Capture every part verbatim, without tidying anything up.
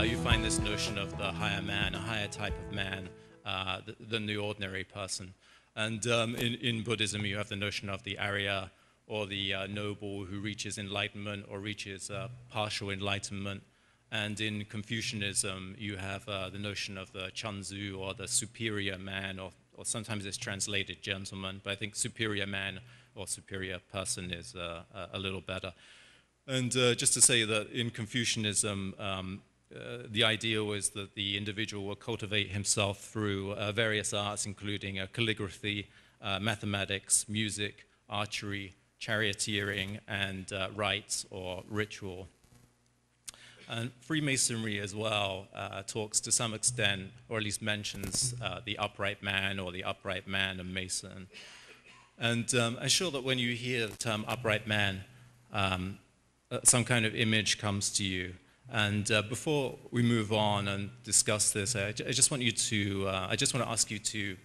uh, you find this notion of the higher man, a higher type of man uh, than the ordinary person. And um, in, in Buddhism, you have the notion of the Arya, or the uh, noble who reaches enlightenment or reaches uh, partial enlightenment. And in Confucianism, you have uh, the notion of the Chunzu, or the superior man, or, or sometimes it's translated gentleman, but I think superior man or superior person is uh, a little better. And uh, just to say that in Confucianism, um, uh, the idea was that the individual will cultivate himself through uh, various arts, including uh, calligraphy, uh, mathematics, music, archery, charioteering, and uh, rites or ritual. And Freemasonry as well uh, talks to some extent, or at least mentions uh, the upright man or the upright man and Mason. And um, I'm sure that when you hear the term upright man, um, uh, some kind of image comes to you. And uh, before we move on and discuss this, I, j I just want you to, uh, I just want to ask you to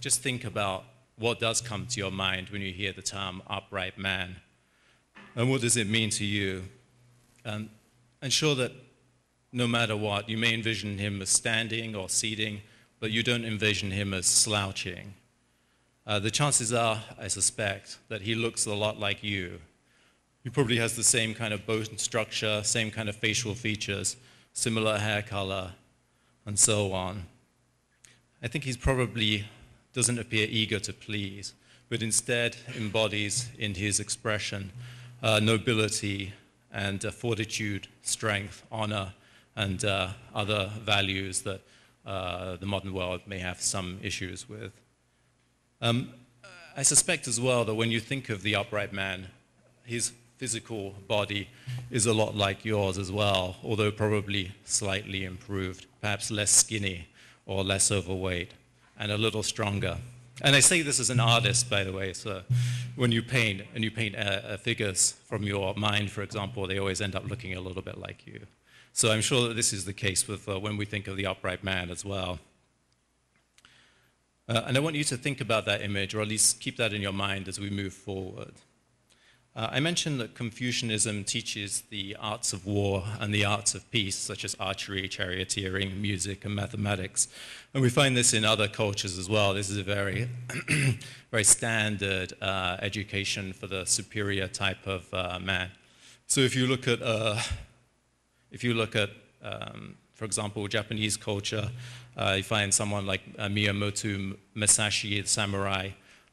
just think about what does come to your mind when you hear the term upright man, and what does it mean to you? Um, I'm sure that no matter what, you may envision him as standing or seating, but you don't envision him as slouching. Uh, the chances are, I suspect, that he looks a lot like you. He probably has the same kind of bone structure, same kind of facial features, similar hair color, and so on. I think he's probably doesn't appear eager to please, but instead embodies in his expression uh, nobility, and uh, fortitude, strength, honor, and uh, other values that uh, the modern world may have some issues with. Um, I suspect as well that when you think of the upright man, his physical body is a lot like yours as well, although probably slightly improved, perhaps less skinny or less overweight, and a little stronger. And I say this as an artist, by the way, so when you paint, and you paint uh, figures from your mind, for example, they always end up looking a little bit like you. So I'm sure that this is the case with uh, when we think of the upright man as well. Uh, and I want you to think about that image, or at least keep that in your mind as we move forward. Uh, I mentioned that Confucianism teaches the arts of war and the arts of peace, such as archery, charioteering, music, and mathematics. And we find this in other cultures as well. This is a very, very standard uh, education for the superior type of uh, man. So if you look at, uh, if you look at, um, for example, Japanese culture, uh, you find someone like uh, Miyamoto Musashi, the samurai.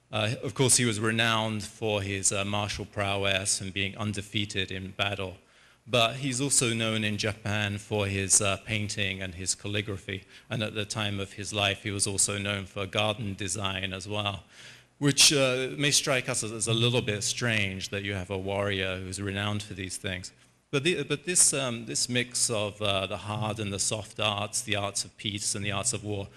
Uh, of course, he was renowned for his uh, martial prowess and being undefeated in battle. But he's also known in Japan for his uh, painting and his calligraphy. And at the time of his life, he was also known for garden design as well, which uh, may strike us as a little bit strange that you have a warrior who's renowned for these things. But, the, but this, um, this mix of uh, the hard and the soft arts, the arts of peace and the arts of war,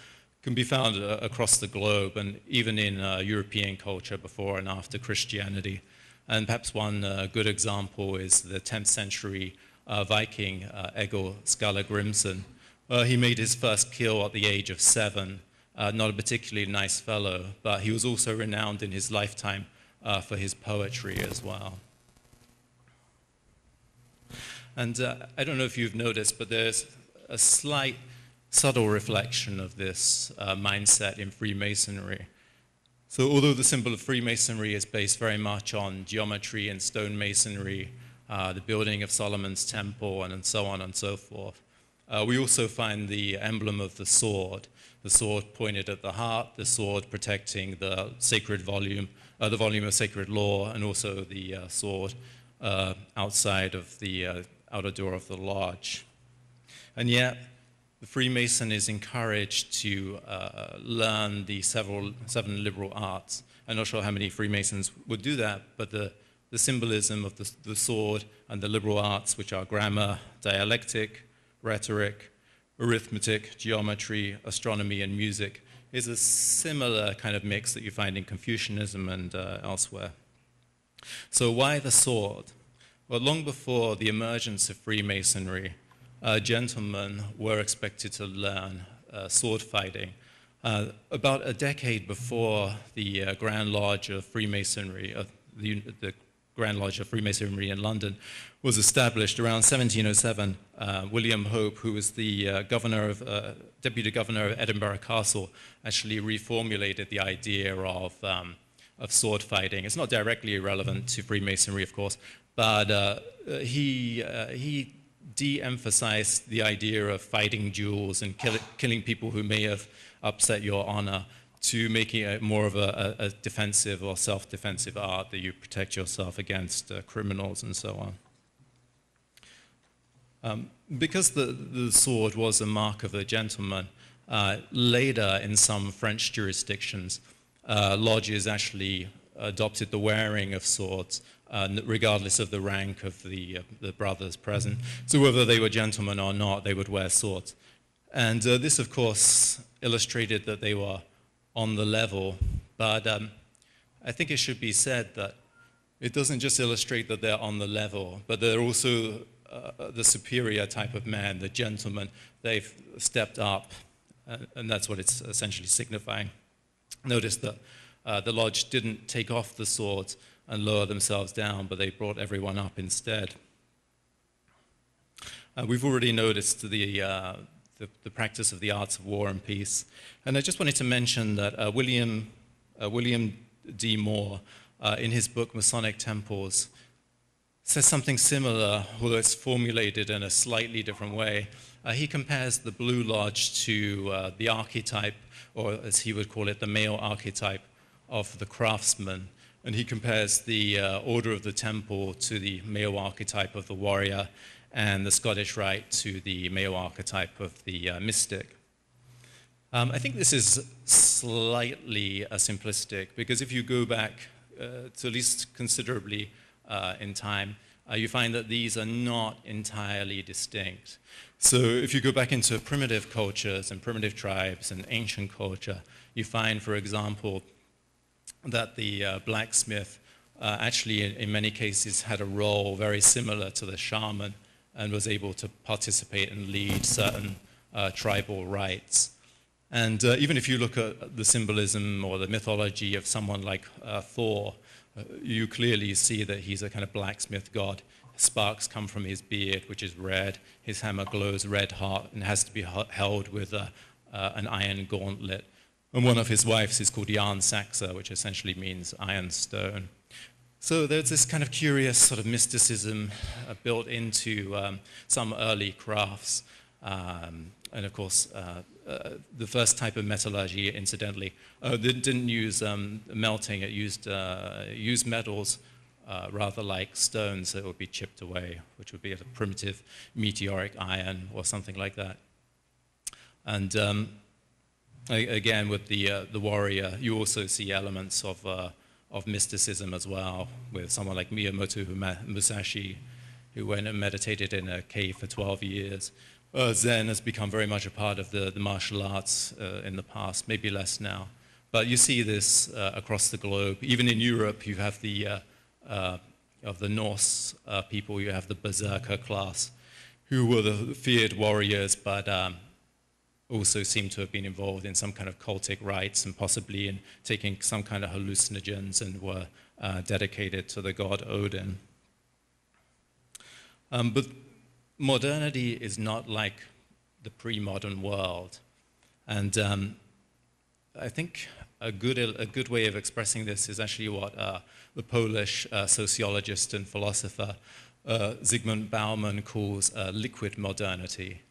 can be found uh, across the globe, and even in uh, European culture before and after Christianity. And perhaps one uh, good example is the tenth century uh, Viking uh, Egil Skalla-Grimsson. Uh, he made his first kill at the age of seven. Uh, not a particularly nice fellow, but he was also renowned in his lifetime uh, for his poetry as well. And uh, I don't know if you've noticed, but there's a slight subtle reflection of this uh, mindset in Freemasonry. So although the symbol of Freemasonry is based very much on geometry and stonemasonry, uh, the building of Solomon's temple, and, and so on and so forth, uh, we also find the emblem of the sword, the sword pointed at the heart, the sword protecting the sacred volume, uh, the volume of sacred law, and also the uh, sword uh, outside of the uh, outer door of the lodge. And yet, the Freemason is encouraged to uh, learn the several, seven liberal arts. I'm not sure how many Freemasons would do that, but the, the symbolism of the, the sword and the liberal arts, which are grammar, dialectic, rhetoric, arithmetic, geometry, astronomy, and music, is a similar kind of mix that you find in Confucianism and uh, elsewhere. So why the sword? Well, long before the emergence of Freemasonry, Uh, gentlemen were expected to learn uh, sword fighting. Uh, about a decade before the uh, Grand Lodge of Freemasonry, uh, the, the Grand Lodge of Freemasonry in London, was established around seventeen oh seven. Uh, William Hope, who was the uh, governor of, uh, deputy governor of Edinburgh Castle, actually reformulated the idea of, um, of sword fighting. It's not directly relevant to Freemasonry, of course, but uh, he, uh, he de-emphasized the idea of fighting duels and kill killing people who may have upset your honor, to making it more of a, a defensive or self-defensive art that you protect yourself against uh, criminals and so on. Um, because the, the sword was a mark of a gentleman, uh, later in some French jurisdictions, uh, lodges actually adopted the wearing of swords, uh, regardless of the rank of the, uh, the brothers present. So whether they were gentlemen or not, they would wear swords. And uh, this, of course, illustrated that they were on the level, but um, I think it should be said that it doesn't just illustrate that they're on the level, but they're also uh, the superior type of man, the gentleman. They've stepped up, uh, and that's what it's essentially signifying. Notice that uh, the lodge didn't take off the swords and lower themselves down, but they brought everyone up instead. Uh, we've already noticed the uh, The, the practice of the arts of war and peace. And I just wanted to mention that uh, William, uh, William D. Moore, uh, in his book Masonic Temples, says something similar, although it's formulated in a slightly different way. Uh, he compares the Blue Lodge to uh, the archetype, or as he would call it, the male archetype of the craftsman. And he compares the uh, Order of the Temple to the male archetype of the warrior, and the Scottish Rite to the male archetype of the uh, mystic. Um, I think this is slightly uh, simplistic, because if you go back uh, to at least considerably uh, in time, uh, you find that these are not entirely distinct. So if you go back into primitive cultures and primitive tribes and ancient culture, you find, for example, that the uh, blacksmith uh, actually in, in many cases had a role very similar to the shaman, and was able to participate and lead certain uh, tribal rites. And uh, even if you look at the symbolism or the mythology of someone like uh, Thor, uh, you clearly see that he's a kind of blacksmith god. Sparks come from his beard, which is red. His hammer glows red hot and has to be held with a, uh, an iron gauntlet. And one of his wives is called Jarnsaxa, which essentially means iron stone. So there's this kind of curious sort of mysticism uh, built into um, some early crafts. Um, and of course, uh, uh, the first type of metallurgy, incidentally, uh, didn't use um, melting. It used, uh, it used metals uh, rather like stones that would be chipped away, which would be a primitive meteoric iron or something like that. And um, again, with the, uh, the warrior, you also see elements of uh, of mysticism as well, with someone like Miyamoto Musashi, who went and meditated in a cave for twelve years. Uh, Zen has become very much a part of the, the martial arts uh, in the past, maybe less now. But you see this uh, across the globe. Even in Europe, you have the, uh, uh, of the Norse uh, people, you have the berserker class, who were the feared warriors, but um, also seem to have been involved in some kind of cultic rites and possibly in taking some kind of hallucinogens, and were uh, dedicated to the god Odin. Um, but modernity is not like the pre-modern world. And um, I think a good, a good way of expressing this is actually what uh, the Polish uh, sociologist and philosopher uh, Zygmunt Bauman calls uh, liquid modernity.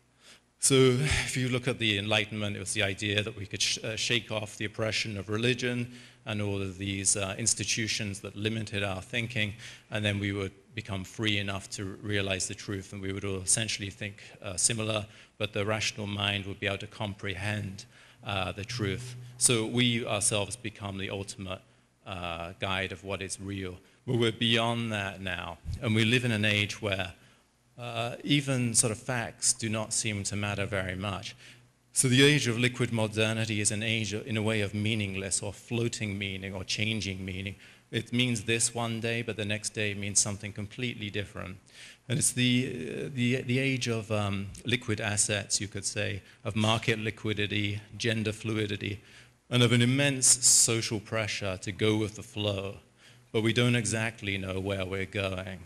So if you look at the Enlightenment, it was the idea that we could sh uh, shake off the oppression of religion and all of these uh, institutions that limited our thinking, and then we would become free enough to realize the truth, and we would all essentially think uh, similar, but the rational mind would be able to comprehend uh, the truth. So we ourselves become the ultimate uh, guide of what is real. But we're beyond that now, and we live in an age where Uh, even sort of facts do not seem to matter very much. So the age of liquid modernity is an age, in a way, of meaningless or floating meaning or changing meaning. It means this one day, but the next day it means something completely different. And it's the, uh, the, the age of um, liquid assets, you could say, of market liquidity, gender fluidity, and of an immense social pressure to go with the flow. but we don't exactly know where we're going.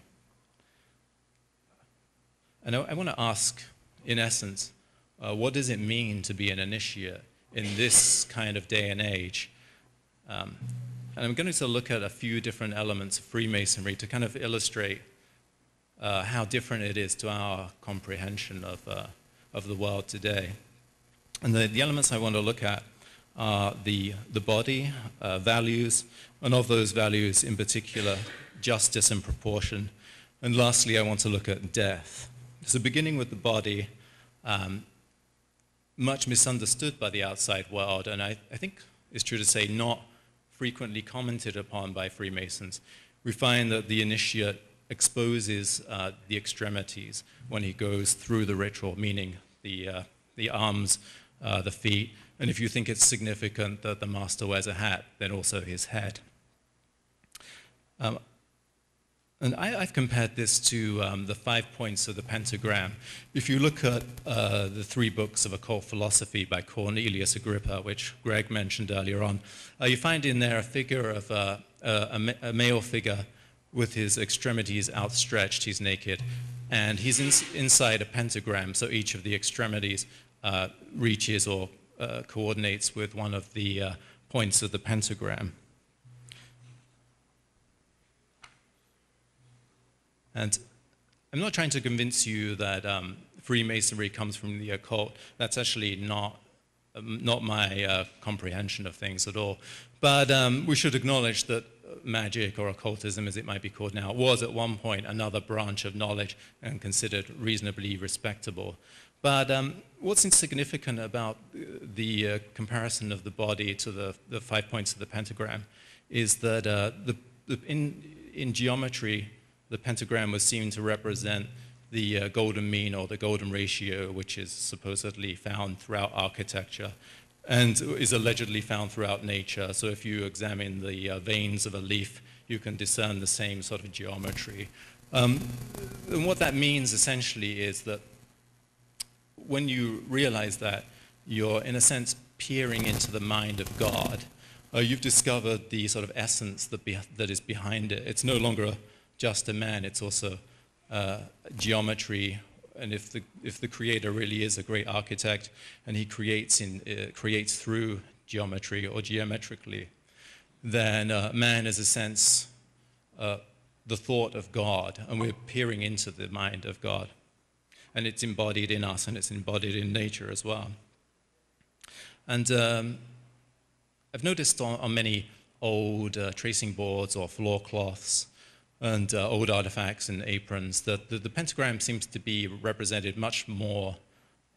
And I, I want to ask, in essence, uh, what does it mean to be an initiate in this kind of day and age? Um, and I'm going to look at a few different elements of Freemasonry to kind of illustrate uh, how different it is to our comprehension of, uh, of the world today. And the, the elements I want to look at are the, the body, uh, values, and of those values in particular, justice and proportion. And lastly, I want to look at death. So beginning with the body, um, much misunderstood by the outside world, and I, I think it's true to say not frequently commented upon by Freemasons, we find that the initiate exposes uh, the extremities when he goes through the ritual, meaning the, uh, the arms, uh, the feet, and if you think it's significant that the master wears a hat, then also his head. Um, And I, I've compared this to um, the five points of the pentagram. If you look at uh, the three books of occult philosophy by Cornelius Agrippa, which Greg mentioned earlier on, uh, you find in there a figure of uh, a, a male figure with his extremities outstretched. He's naked, and he's in, inside a pentagram, so each of the extremities uh, reaches or uh, coordinates with one of the uh, points of the pentagram. And I'm not trying to convince you that um, Freemasonry comes from the occult. That's actually not, um, not my uh, comprehension of things at all. But um, we should acknowledge that magic, or occultism as it might be called now, was at one point another branch of knowledge and considered reasonably respectable. But um, what's insignificant about the uh, comparison of the body to the, the five points of the pentagram is that uh, the, the in, in geometry, the pentagram was seen to represent the uh, golden mean, or the golden ratio, which is supposedly found throughout architecture and is allegedly found throughout nature. So if you examine the uh, veins of a leaf, you can discern the same sort of geometry. Um, and what that means essentially is that when you realize that, you're in a sense peering into the mind of God. Uh, you've discovered the sort of essence that, be that is behind it. It's no longer a just a man, it's also uh, geometry, and if the, if the creator really is a great architect, and he creates, in, uh, creates through geometry or geometrically, then uh, man is a sense uh, the thought of God, and we're peering into the mind of God. And it's embodied in us, and it's embodied in nature as well. And um, I've noticed on, on many old uh, tracing boards or floor cloths, and uh, old artifacts and aprons, that the, the pentagram seems to be represented much more,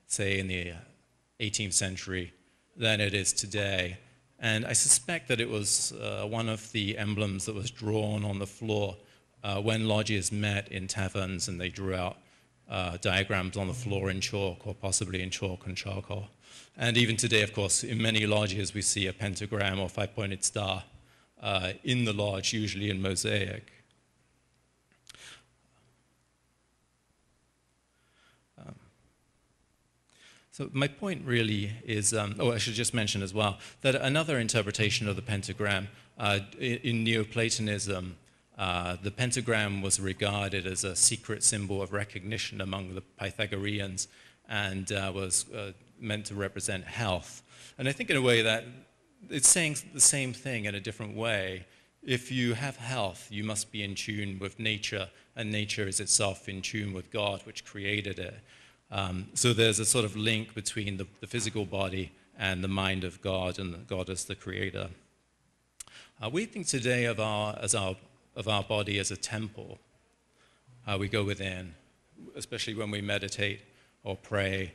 say, in the eighteenth century than it is today. And I suspect that it was uh, one of the emblems that was drawn on the floor uh, when lodges met in taverns, and they drew out uh, diagrams on the floor in chalk, or possibly in chalk and charcoal. And even today, of course, in many lodges we see a pentagram or five-pointed star uh, in the lodge, usually in mosaic. So my point really is, um, oh, I should just mention as well, that another interpretation of the pentagram, uh, in, in Neoplatonism, uh, the pentagram was regarded as a secret symbol of recognition among the Pythagoreans, and uh, was uh, meant to represent health. And I think in a way that it's saying the same thing in a different way. If you have health, you must be in tune with nature, and nature is itself in tune with God, which created it. Um, so there's a sort of link between the, the physical body and the mind of God, and God as the creator. Uh, we think today of our, as our, of our body as a temple. Uh, we go within, especially when we meditate or pray,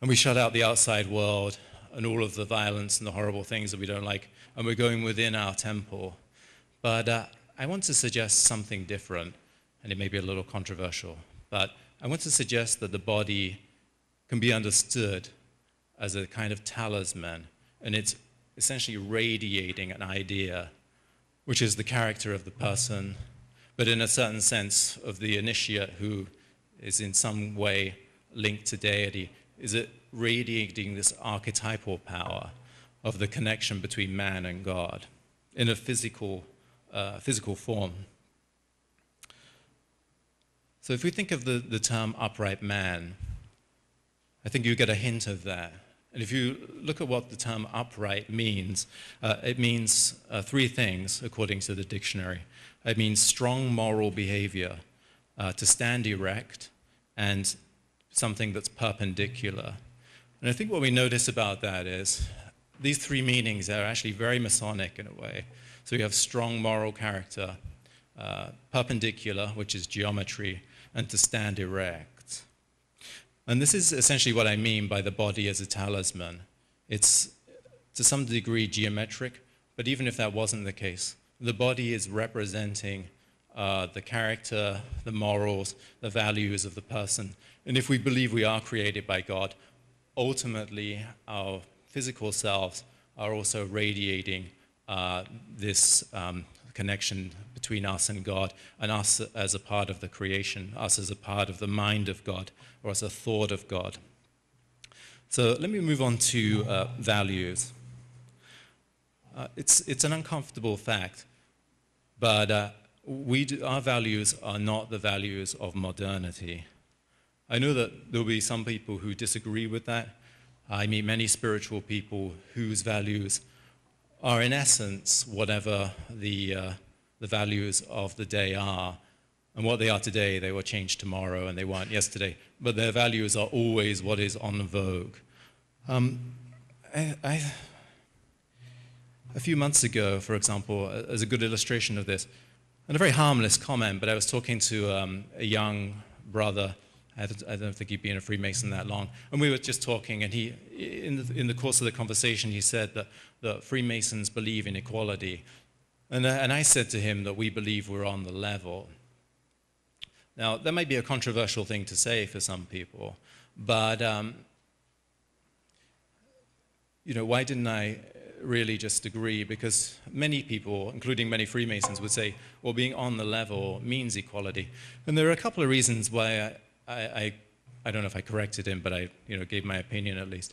and we shut out the outside world and all of the violence and the horrible things that we don't like, and we're going within our temple. But uh, I want to suggest something different, and it may be a little controversial, but I want to suggest that the body can be understood as a kind of talisman, and it's essentially radiating an idea, which is the character of the person, but in a certain sense of the initiate who is in some way linked to deity. Is it radiating this archetypal power of the connection between man and God in a physical uh, physical form. So if we think of the, the term upright man, I think you get a hint of that. And if you look at what the term upright means, uh, it means uh, three things, according to the dictionary. It means strong moral behavior, uh, to stand erect, and something that's perpendicular. And I think what we notice about that is these three meanings are actually very Masonic in a way. So you have strong moral character, uh, perpendicular, which is geometry, and to stand erect. And this is essentially what I mean by the body as a talisman. It's, to some degree, geometric, but even if that wasn't the case, the body is representing uh, the character, the morals, the values of the person. And if we believe we are created by God, ultimately our physical selves are also radiating uh, this um, connection between us and God, and us as a part of the creation, us as a part of the mind of God, or as a thought of God. So let me move on to uh, values. Uh, it's, it's an uncomfortable fact, but uh, we do, our values are not the values of modernity. I know that there will be some people who disagree with that. I meet many spiritual people whose values are in essence whatever the uh, the values of the day are, and what they are today, they were changed tomorrow and they weren't yesterday, but their values are always what is on vogue. Um, I, I, a few months ago, for example, as a good illustration of this, and a very harmless comment, but I was talking to um, a young brother. I don't, I don't think he'd been a Freemason that long, and we were just talking, and he, in the, in the course of the conversation, he said that, that Freemasons believe in equality, and, and I said to him that we believe we're on the level. Now, that might be a controversial thing to say for some people, but, um, you know, why didn't I really just agree? Because many people, including many Freemasons, would say, well, being on the level means equality, and there are a couple of reasons why I, I, I, I don't know if I corrected him, but I you know, gave my opinion at least.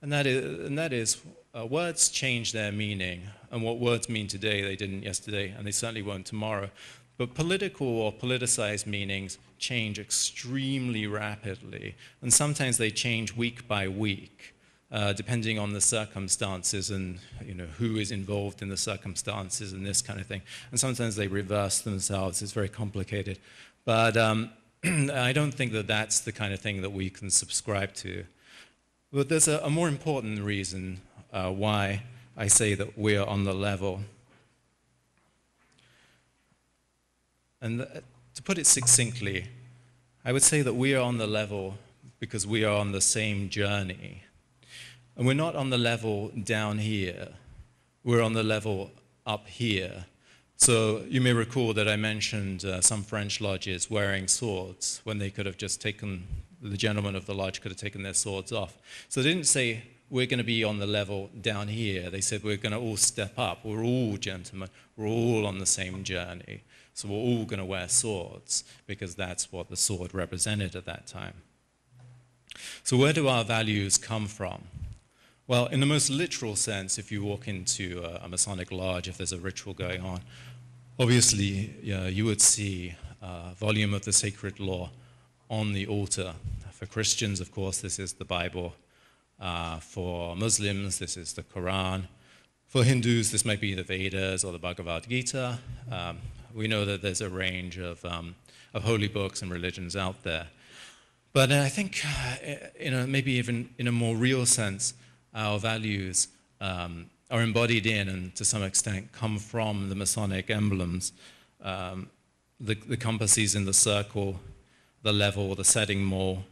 And that is, and that is uh, words change their meaning, and what words mean today they didn't yesterday, and they certainly won't tomorrow. But political or politicized meanings change extremely rapidly, and sometimes they change week by week, uh, depending on the circumstances and you know, who is involved in the circumstances and this kind of thing. And sometimes they reverse themselves. It's very complicated. But um, I don't think that that's the kind of thing that we can subscribe to. But there's a, a more important reason uh, why I say that we're on the level. And th to put it succinctly, I would say that we are on the level because we are on the same journey. And we're not on the level down here. We're on the level up here. So you may recall that I mentioned uh, some French lodges wearing swords when they could have just taken, the gentlemen of the lodge could have taken their swords off. So they didn't say, we're going to be on the level down here. They said, we're going to all step up. We're all gentlemen. We're all on the same journey. So we're all going to wear swords because that's what the sword represented at that time. So where do our values come from? Well, in the most literal sense, if you walk into a Masonic lodge, if there's a ritual going on, obviously yeah, you would see a volume of the sacred law on the altar. For Christians, of course, this is the Bible. Uh, for Muslims, this is the Quran. For Hindus, this might be the Vedas or the Bhagavad Gita. Um, we know that there's a range of, um, of holy books and religions out there. But I think, you know, maybe even in a more real sense, our values um, are embodied in and to some extent come from the Masonic emblems, um, the, the compasses in the circle, the level, the setting mole,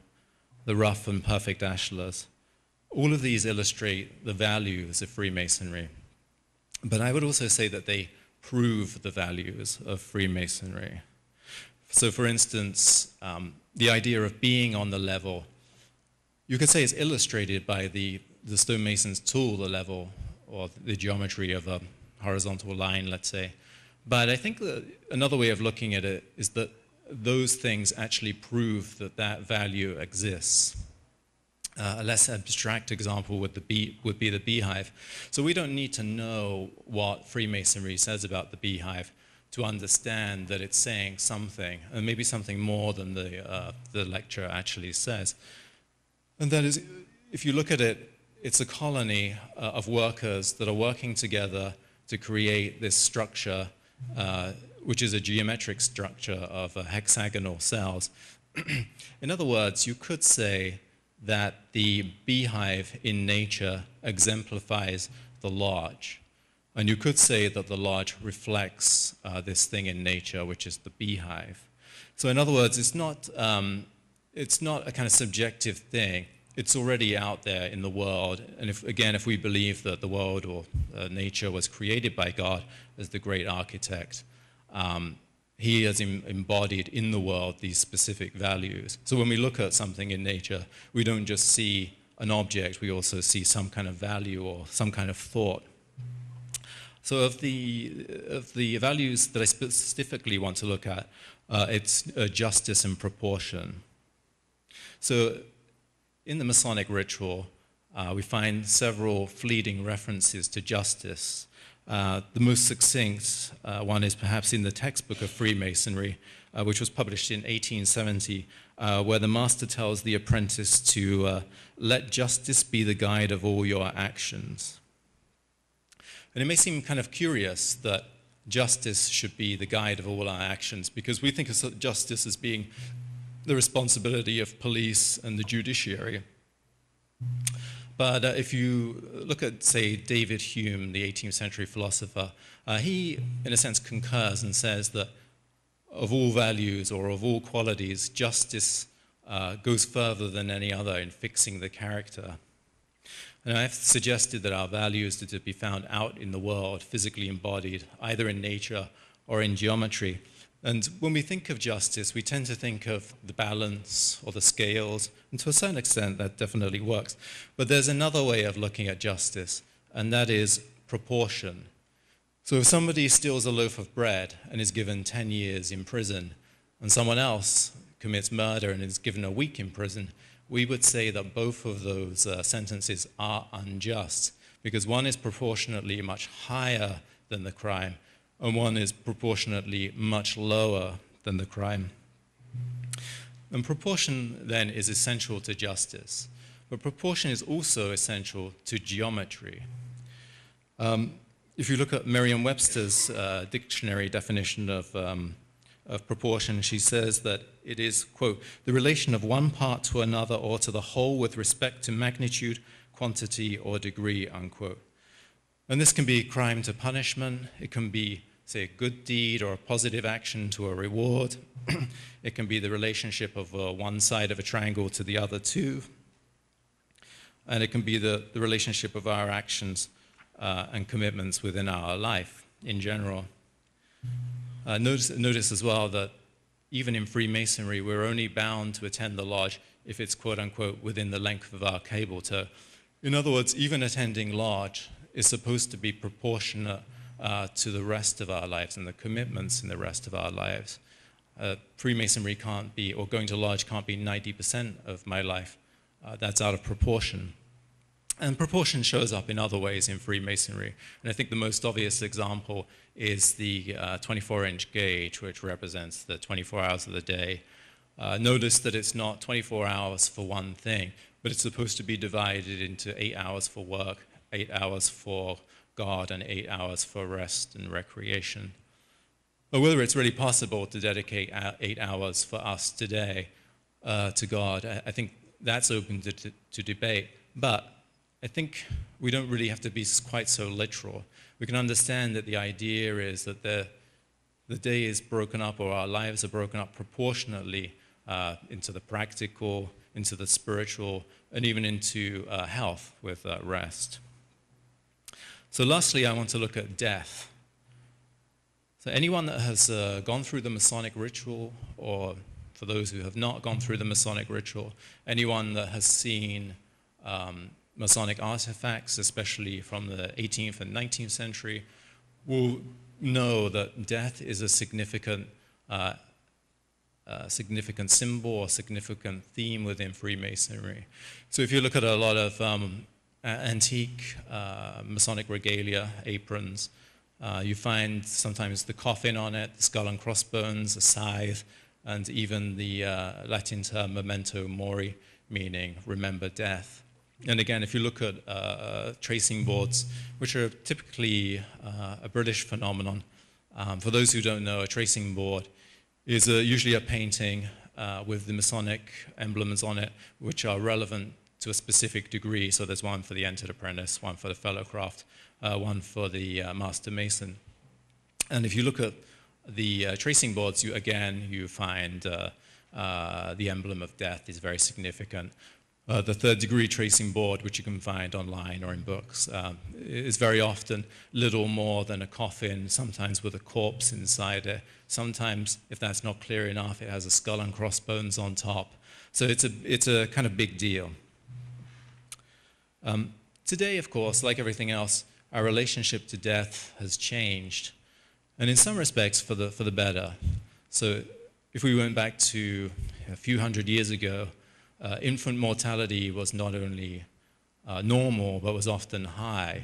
the rough and perfect ashlars. All of these illustrate the values of Freemasonry. But I would also say that they prove the values of Freemasonry. So for instance, um, the idea of being on the level, you could say it's illustrated by the the stonemason's tool, the level, or the geometry of a horizontal line, let's say. But I think that another way of looking at it is that those things actually prove that that value exists. Uh, a less abstract example would, the bee, would be the beehive. So we don't need to know what Freemasonry says about the beehive to understand that it's saying something, and maybe something more than the, uh, the lecture actually says. And that is, if you look at it, it's a colony uh, of workers that are working together to create this structure, uh, which is a geometric structure of uh, hexagonal cells. In other words, you could say that the beehive in nature exemplifies the lodge. And you could say that the lodge reflects uh, this thing in nature, which is the beehive. So in other words, it's not, um, it's not a kind of subjective thing. It's already out there in the world. And if, again, if we believe that the world or uh, nature was created by God as the great architect, um, He has em embodied in the world these specific values. So when we look at something in nature, we don't just see an object, we also see some kind of value or some kind of thought. So of the, of the values that I specifically want to look at, uh, it's uh, justice and proportion. So in the Masonic ritual, uh, we find several fleeting references to justice. Uh, the most succinct uh, one is perhaps in the textbook of Freemasonry, uh, which was published in eighteen seventy, uh, where the master tells the apprentice to uh, let justice be the guide of all your actions. And it may seem kind of curious that justice should be the guide of all our actions, because we think of justice as being the responsibility of police and the judiciary. But uh, if you look at, say, David Hume, the eighteenth century philosopher, uh, he, in a sense, concurs and says that of all values or of all qualities, justice uh, goes further than any other in fixing the character. And I have suggested that our values are to be found out in the world, physically embodied, either in nature or in geometry. And when we think of justice, we tend to think of the balance or the scales, and to a certain extent that definitely works. But there's another way of looking at justice, and that is proportion. So if somebody steals a loaf of bread and is given ten years in prison, and someone else commits murder and is given a week in prison, we would say that both of those uh, sentences are unjust, because one is proportionately much higher than the crime, and one is proportionately much lower than the crime. And proportion, then, is essential to justice. But proportion is also essential to geometry. Um, if you look at Merriam-Webster's uh, dictionary definition of, um, of proportion, she says that it is, quote, the relation of one part to another or to the whole with respect to magnitude, quantity, or degree, unquote. And this can be crime to punishment, it can be, say, a good deed or a positive action to a reward, it can be the relationship of uh, one side of a triangle to the other two, and it can be the, the relationship of our actions uh, and commitments within our life in general. Uh, notice, notice as well that even in Freemasonry, we're only bound to attend the lodge if it's quote-unquote within the length of our cable toe. In other words, even attending lodge is supposed to be proportionate uh, to the rest of our lives and the commitments in the rest of our lives. Uh, Freemasonry can't be, or going to lodge can't be ninety percent of my life. Uh, that's out of proportion. And proportion shows up in other ways in Freemasonry. And I think the most obvious example is the twenty-four inch uh, gauge, which represents the twenty-four hours of the day. Uh, notice that it's not twenty-four hours for one thing, but it's supposed to be divided into eight hours for work, eight hours for God, and eight hours for rest and recreation. But whether it's really possible to dedicate eight hours for us today uh, to God, I think that's open to, to, to debate. But I think we don't really have to be quite so literal. We can understand that the idea is that the, the day is broken up, or our lives are broken up proportionately uh, into the practical, into the spiritual, and even into uh, health with uh, rest. So lastly, I want to look at death. So anyone that has uh, gone through the Masonic ritual, or for those who have not gone through the Masonic ritual, anyone that has seen um, Masonic artifacts, especially from the eighteenth and nineteenth century, will know that death is a significant uh, uh, significant symbol or significant theme within Freemasonry. So if you look at a lot of um, antique uh, Masonic regalia, aprons, uh, you find sometimes the coffin on it, the skull and crossbones, a scythe, and even the uh, Latin term memento mori, meaning remember death. And again, if you look at uh, tracing boards, which are typically uh, a British phenomenon, um, for those who don't know, a tracing board is a, usually a painting uh, with the Masonic emblems on it, which are relevant to a specific degree. So there's one for the entered apprentice, one for the fellow craft, uh, one for the uh, master mason. And if you look at the uh, tracing boards, you again, you find uh, uh, the emblem of death is very significant. Uh, the third degree tracing board, which you can find online or in books, um, is very often little more than a coffin, sometimes with a corpse inside it. Sometimes, if that's not clear enough, it has a skull and crossbones on top. So it's a, it's a kind of big deal. Um, today, of course, like everything else, our relationship to death has changed, and in some respects for the, for the better. So if we went back to a few hundred years ago, Uh, infant mortality was not only uh, normal, but was often high,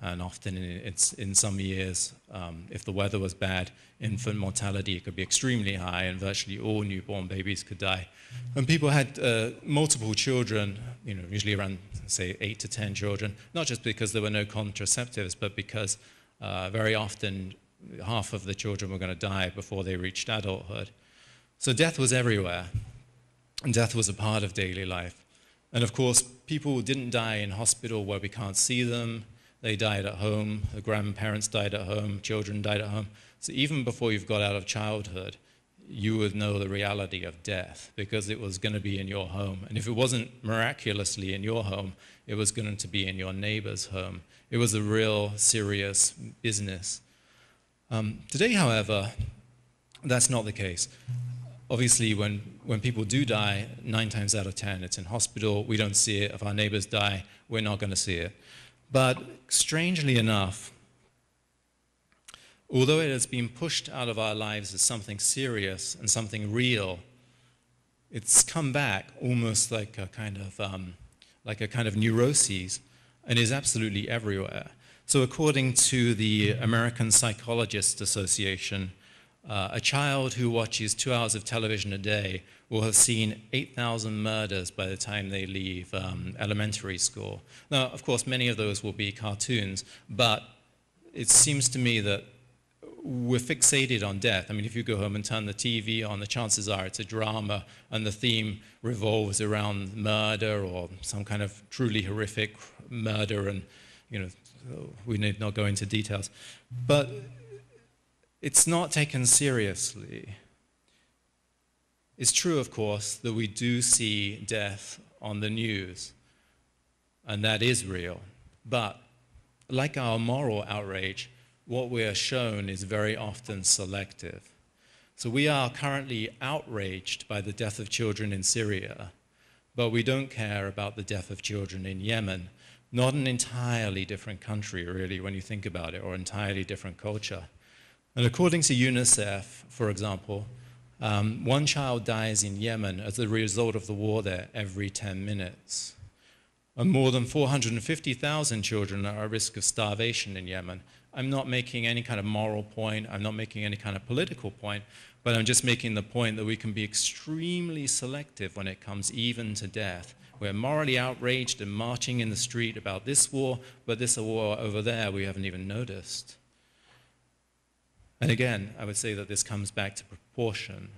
and often in, it's, in some years, um, if the weather was bad, infant mortality could be extremely high, and virtually all newborn babies could die. And people had uh, multiple children, you know, usually around, say, eight to ten children, not just because there were no contraceptives, but because uh, very often half of the children were going to die before they reached adulthood. So death was everywhere. And death was a part of daily life. And of course, people didn't die in hospital where we can't see them. They died at home. The grandparents died at home. Children died at home. So even before you've got out of childhood, you would know the reality of death, because it was going to be in your home. And if it wasn't miraculously in your home, it was going to be in your neighbor's home. It was a real serious business. Um, today, however, that's not the case. Obviously, when, when people do die, nine times out of ten, it's in hospital. We don't see it. If our neighbors die, we're not going to see it. But strangely enough, although it has been pushed out of our lives as something serious and something real, it's come back almost like a kind of, um, like a kind of neuroses, and is absolutely everywhere. So according to the American Psychologists Association, Uh, a child who watches two hours of television a day will have seen eight thousand murders by the time they leave um, elementary school. Now, of course, many of those will be cartoons, but it seems to me that we're fixated on death. I mean, if you go home and turn the T V on, the chances are it's a drama, and the theme revolves around murder or some kind of truly horrific murder, and, you know, we need not go into details. But it's not taken seriously. It's true, of course, that we do see death on the news, and that is real. But like our moral outrage, what we are shown is very often selective. So we are currently outraged by the death of children in Syria, but we don't care about the death of children in Yemen. Not an entirely different country, really, when you think about it, or entirely different culture. And according to UNICEF, for example, um, one child dies in Yemen as a result of the war there every ten minutes. And more than four hundred fifty thousand children are at risk of starvation in Yemen. I'm not making any kind of moral point. I'm not making any kind of political point. But I'm just making the point that we can be extremely selective when it comes even to death. We're morally outraged and marching in the street about this war, but this war over there we haven't even noticed. And again, I would say that this comes back to proportion.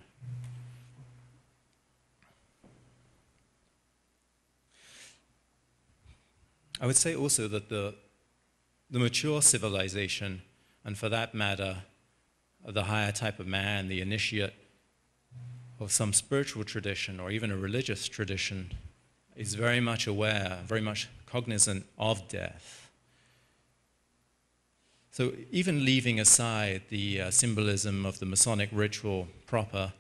I would say also that the, the mature civilization, and for that matter, the higher type of man, the initiate of some spiritual tradition or even a religious tradition, is very much aware, very much cognizant of death. So even leaving aside the uh, symbolism of the Masonic ritual proper,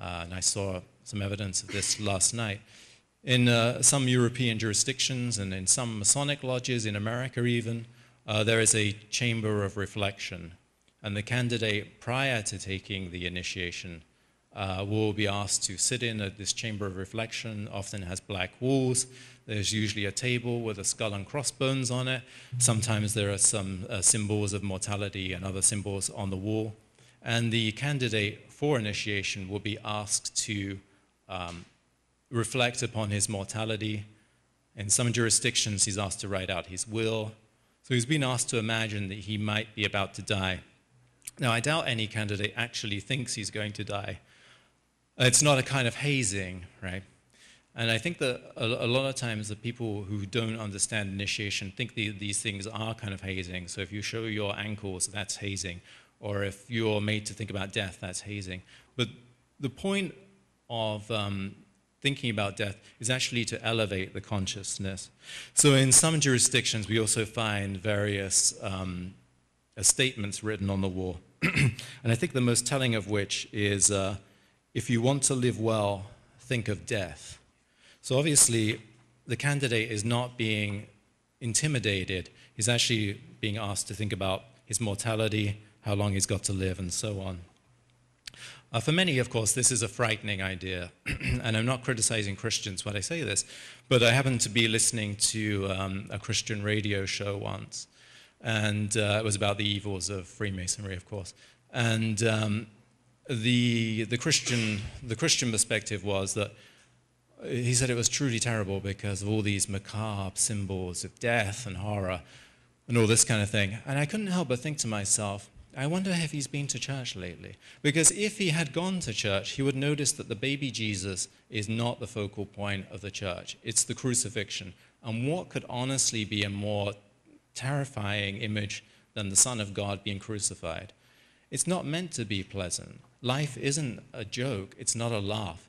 uh, and I saw some evidence of this last night, in uh, some European jurisdictions and in some Masonic lodges, in America even, uh, there is a chamber of reflection. And the candidate, prior to taking the initiation, uh, will be asked to sit in at this chamber of reflection, often has black walls. There's usually a table with a skull and crossbones on it. Sometimes there are some uh, symbols of mortality and other symbols on the wall. And the candidate for initiation will be asked to um, reflect upon his mortality. In some jurisdictions, he's asked to write out his will. So he's been asked to imagine that he might be about to die. Now, I doubt any candidate actually thinks he's going to die. It's not a kind of hazing, right? And I think that a lot of times the people who don't understand initiation think the, these things are kind of hazing. So if you show your ankles, that's hazing. Or if you're made to think about death, that's hazing. But the point of um, thinking about death is actually to elevate the consciousness. So in some jurisdictions, we also find various um, statements written on the wall. And I think the most telling of which is, uh, if you want to live well, think of death. So obviously, the candidate is not being intimidated. He's actually being asked to think about his mortality, how long he's got to live, and so on. Uh, for many, of course, this is a frightening idea, and I'm not criticizing Christians when I say this, but I happened to be listening to um, a Christian radio show once, and uh, it was about the evils of Freemasonry, of course. And um, the, the, Christian, the Christian perspective was that he said it was truly terrible because of all these macabre symbols of death and horror and all this kind of thing. And I couldn't help but think to myself, I wonder if he's been to church lately. Because if he had gone to church, he would notice that the baby Jesus is not the focal point of the church. It's the crucifixion. And what could honestly be a more terrifying image than the Son of God being crucified? It's not meant to be pleasant. Life isn't a joke. It's not a laugh.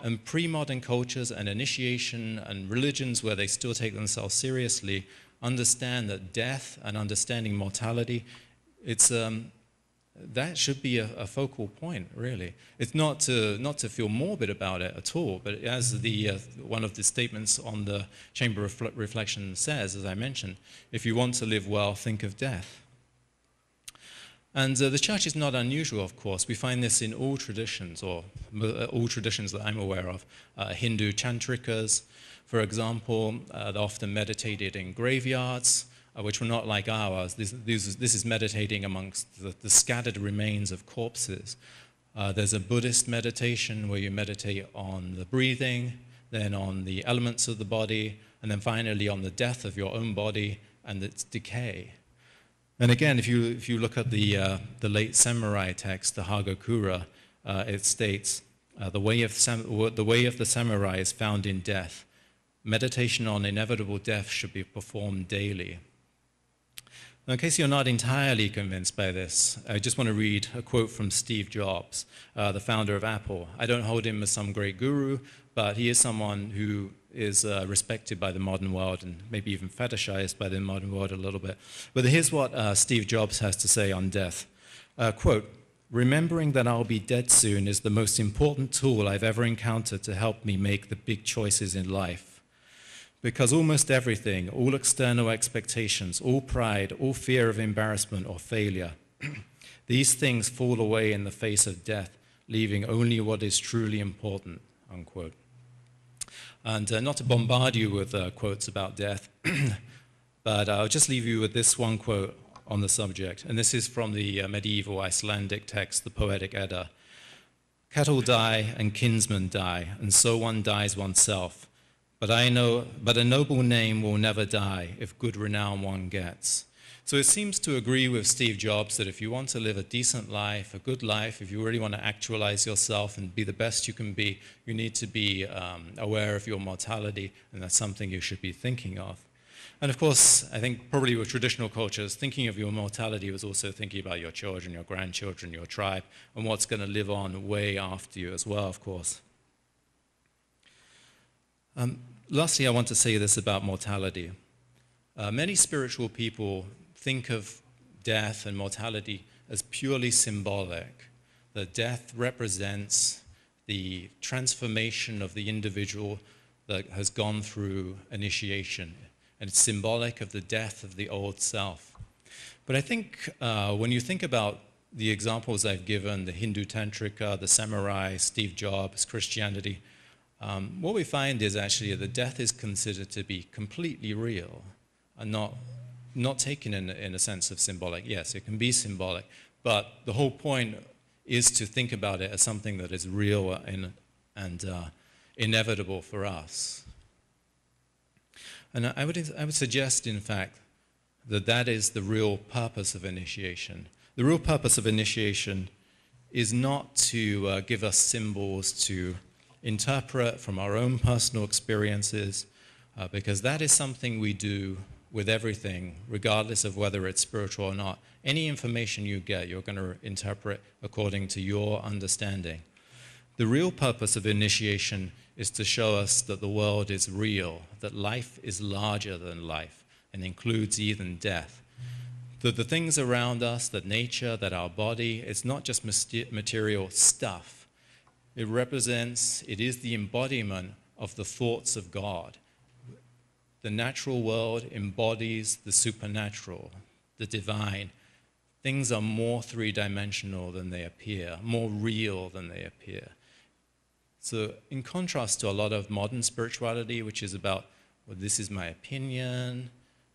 And pre-modern cultures and initiation and religions where they still take themselves seriously understand that death and understanding mortality, It's, um, that should be a, a focal point, really. It's not to, not to feel morbid about it at all, but as the, uh, one of the statements on the Chamber of Reflection says, as I mentioned, if you want to live well, think of death. And uh, the church is not unusual, of course. We find this in all traditions, or all traditions that I'm aware of. Uh, Hindu chantrikas, for example, uh, they're often meditated in graveyards, which were not like ours. This, this, this is meditating amongst the, the scattered remains of corpses. Uh, there's a Buddhist meditation where you meditate on the breathing, then on the elements of the body, and then finally on the death of your own body and its decay. And again, if you, if you look at the, uh, the late samurai text, the Hagakure, uh, it states, uh, the, way of sam the way of the samurai is found in death. Meditation on inevitable death should be performed daily. Now, in case you're not entirely convinced by this, I just want to read a quote from Steve Jobs, uh, the founder of Apple. I don't hold him as some great guru, but he is someone who is uh, respected by the modern world and maybe even fetishized by the modern world a little bit. But here's what uh, Steve Jobs has to say on death. Uh, quote, remembering that I'll be dead soon is the most important tool I've ever encountered to help me make the big choices in life. Because almost everything, all external expectations, all pride, all fear of embarrassment or failure, these things fall away in the face of death, leaving only what is truly important, unquote. And uh, not to bombard you with uh, quotes about death, but I'll just leave you with this one quote on the subject. And this is from the uh, medieval Icelandic text, the Poetic Edda. Cattle die and kinsmen die, and so one dies oneself. But I know, but a noble name will never die if good renown one gets. So it seems to agree with Steve Jobs that if you want to live a decent life, a good life, if you really want to actualize yourself and be the best you can be, you need to be um, aware of your mortality, and that's something you should be thinking of. And of course, I think probably with traditional cultures, thinking of your mortality was also thinking about your children, your grandchildren, your tribe, and what's going to live on way after you as well, of course. Um, lastly, I want to say this about mortality. Uh, many spiritual people think of death and mortality as purely symbolic, that death represents the transformation of the individual that has gone through initiation, and it's symbolic of the death of the old self. But I think uh, when you think about the examples I've given, the Hindu Tantrika, the samurai, Steve Jobs, Christianity, um, what we find is actually that death is considered to be completely real and not, not taken in, in a sense of symbolic. Yes, it can be symbolic, but the whole point is to think about it as something that is real and, and uh, inevitable for us. And I would, I would suggest, in fact, that that is the real purpose of initiation. The real purpose of initiation is not to uh, give us symbols to interpret from our own personal experiences, uh, because that is something we do with everything, regardless of whether it's spiritual or not. Any information you get, you're going to interpret according to your understanding. The real purpose of initiation is to show us that the world is real, that life is larger than life and includes even death. That the things around us, that nature, that our body, it's not just material stuff. It represents, it is the embodiment of the thoughts of God. The natural world embodies the supernatural, the divine. Things are more three-dimensional than they appear, more real than they appear. So in contrast to a lot of modern spirituality, which is about, well, this is my opinion,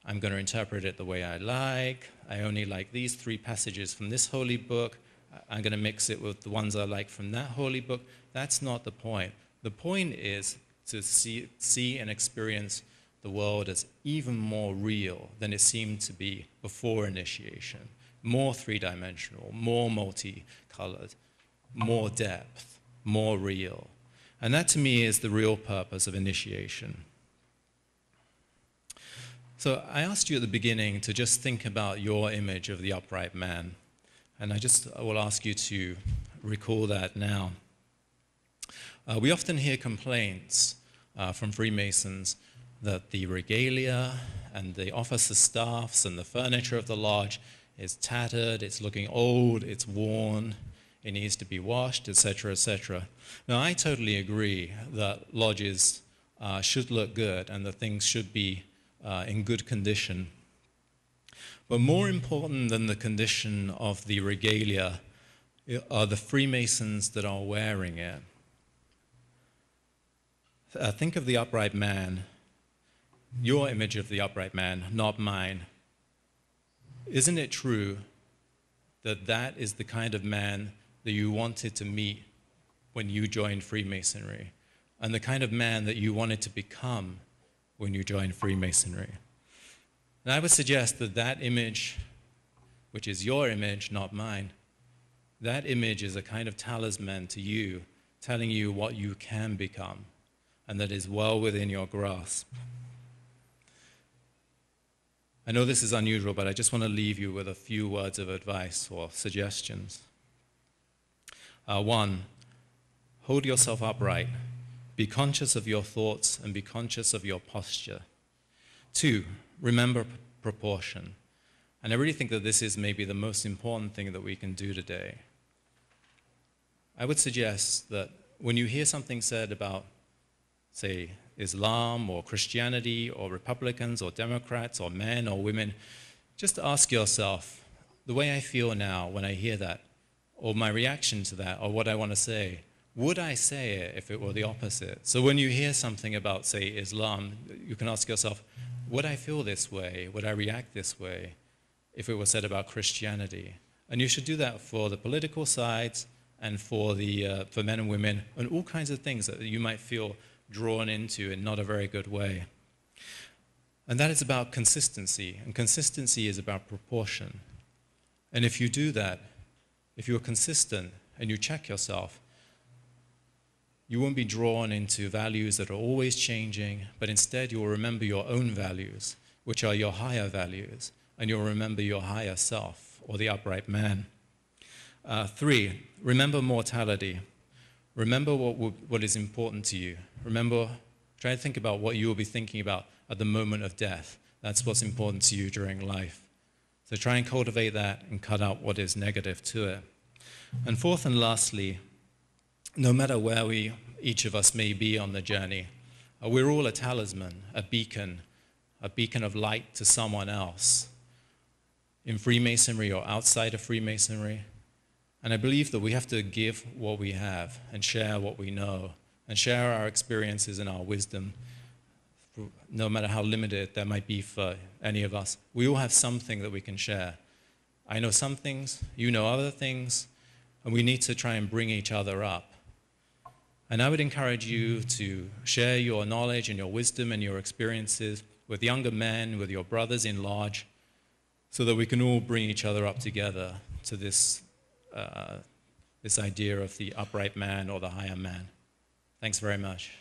I'm going to interpret it the way I like, I only like these three passages from this holy book, I'm going to mix it with the ones I like from that holy book. That's not the point. The point is to see, see and experience the world as even more real than it seemed to be before initiation, more three-dimensional, more multicolored, more depth, more real. And that, to me, is the real purpose of initiation. So I asked you at the beginning to just think about your image of the upright man, and I just I will ask you to recall that now. Uh, we often hear complaints uh, from Freemasons that the regalia and the officer staffs and the furniture of the lodge is tattered, it's looking old, it's worn, it needs to be washed, et cetera, et cetera. Now, I totally agree that lodges uh, should look good and that things should be Uh, in good condition. But more important than the condition of the regalia are the Freemasons that are wearing it. Uh, think of the upright man, your image of the upright man, not mine. Isn't it true that that is the kind of man that you wanted to meet when you joined Freemasonry, and the kind of man that you wanted to become when you join Freemasonry? And I would suggest that that image, which is your image, not mine, that image is a kind of talisman to you, telling you what you can become, and that is well within your grasp. I know this is unusual, but I just want to leave you with a few words of advice or suggestions. Uh, one, hold yourself upright. Be conscious of your thoughts and be conscious of your posture. Two, remember proportion. And I really think that this is maybe the most important thing that we can do today. I would suggest that when you hear something said about, say, Islam or Christianity or Republicans or Democrats or men or women, just ask yourself, the way I feel now when I hear that, or my reaction to that, or what I want to say, would I say it if it were the opposite? So when you hear something about, say, Islam, you can ask yourself, would I feel this way? Would I react this way if it were said about Christianity? And you should do that for the political sides and for, the, uh, for men and women and all kinds of things that you might feel drawn into in not a very good way. And that is about consistency, and consistency is about proportion. And if you do that, if you're consistent and you check yourself, you won't be drawn into values that are always changing, but instead you'll remember your own values, which are your higher values, and you'll remember your higher self, or the upright man. Uh, three, remember mortality. Remember what, what is important to you. Remember, try to think about what you will be thinking about at the moment of death. That's what's important to you during life. So try and cultivate that and cut out what is negative to it. And fourth and lastly, no matter where we, each of us may be on the journey, we're all a talisman, a beacon, a beacon of light to someone else. In Freemasonry or outside of Freemasonry, And I believe that we have to give what we have and share what we know and share our experiences and our wisdom, no matter how limited that might be for any of us. We all have something that we can share. I know some things, you know other things, and we need to try and bring each other up. And I would encourage you to share your knowledge and your wisdom and your experiences with younger men, with your brothers in lodge, so that we can all bring each other up together to this, uh, this idea of the upright man or the higher man. Thanks very much.